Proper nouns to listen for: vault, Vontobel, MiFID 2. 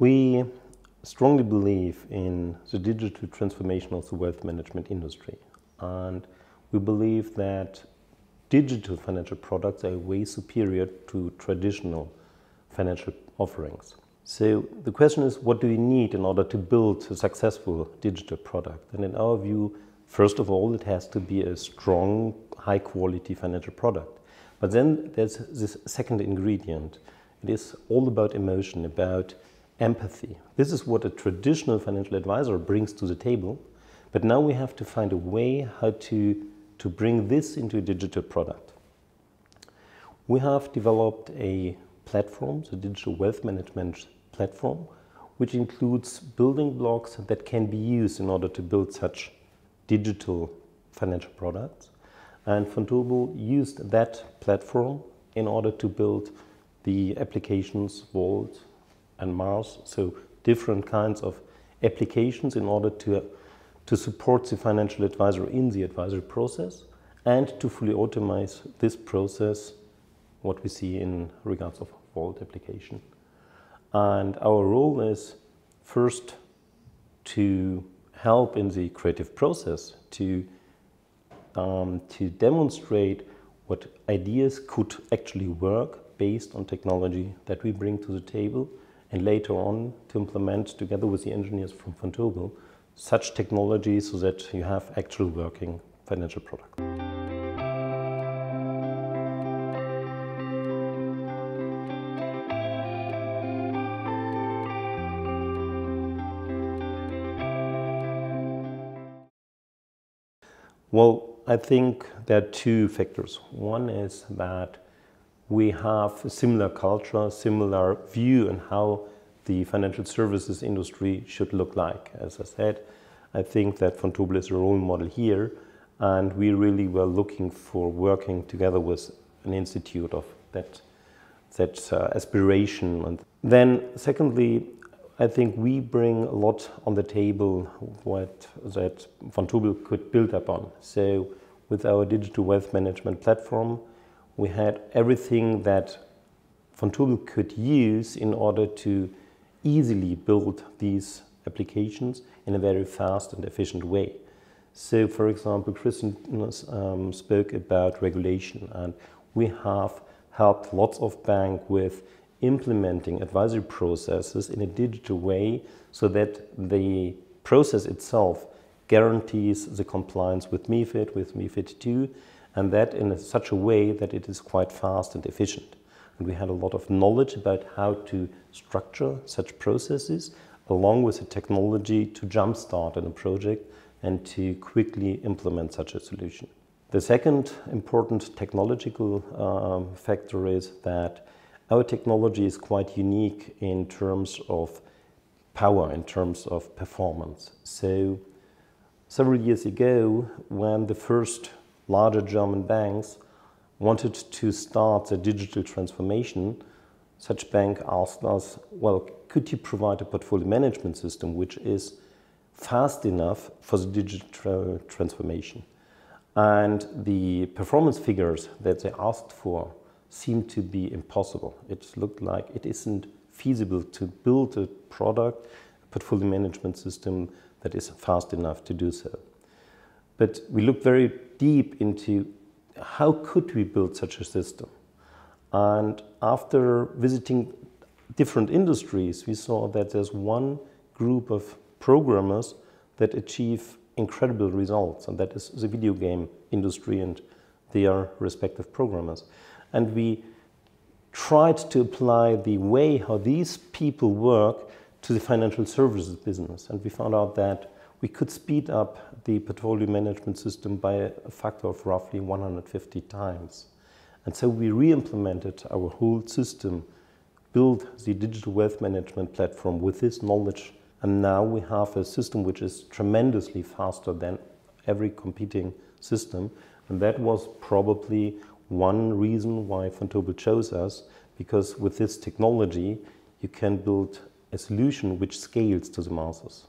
We strongly believe in the digital transformation of the wealth management industry, and we believe that digital financial products are way superior to traditional financial offerings. So the question is, what do we need in order to build a successful digital product? And in our view, first of all, it has to be a strong, high-quality financial product. But then there's this second ingredient. It is all about emotion, about empathy. This is what a traditional financial advisor brings to the table. But now we have to find a way how to bring this into a digital product. We have developed a platform, the digital wealth management platform, which includes building blocks that can be used in order to build such digital financial products. And Vontobel used that platform in order to build the applications Vault and Mars, so different kinds of applications in order to support the financial advisor in the advisory process and to fully automate this process, what we see in regards of Vault application. And our role is first to help in the creative process, to demonstrate what ideas could actually work based on technology that we bring to the table, and later on to implement together with the engineers from Vontobel such technology so that you have actual working financial products. Well, I think there are two factors. One is that we have a similar culture, similar view on how the financial services industry should look like. As I said, I think that Vontobel is a role model here, and we really were looking for working together with an institute of that aspiration. And then secondly, I think we bring a lot on the table that Vontobel could build upon. So with our digital wealth management platform, we had everything that Vontobel could use in order to easily build these applications in a very fast and efficient way. So, for example, Christian spoke about regulation, and we have helped lots of banks with implementing advisory processes in a digital way so that the process itself guarantees the compliance with MiFID 2, and that in such a way that it is quite fast and efficient. And we had a lot of knowledge about how to structure such processes along with the technology to jumpstart in a project and to quickly implement such a solution. The second important technological factor is that our technology is quite unique in terms of power, in terms of performance. So several years ago, when the first larger German banks wanted to start the digital transformation, such bank asked us, well, could you provide a portfolio management system which is fast enough for the digital transformation? And the performance figures that they asked for seemed to be impossible. It looked like it isn't feasible to build a product, a portfolio management system that is fast enough to do so. But we looked very deep into how could we build such a system. And after visiting different industries, we saw that there's one group of programmers that achieve incredible results, and that is the video game industry and their respective programmers. And we tried to apply the way how these people work to the financial services business. And we found out that we could speed up the portfolio management system by a factor of roughly 150 times. And so we re-implemented our whole system, built the digital wealth management platform with this knowledge. And now we have a system which is tremendously faster than every competing system. And that was probably one reason why Vontobel chose us, because with this technology you can build a solution which scales to the masses.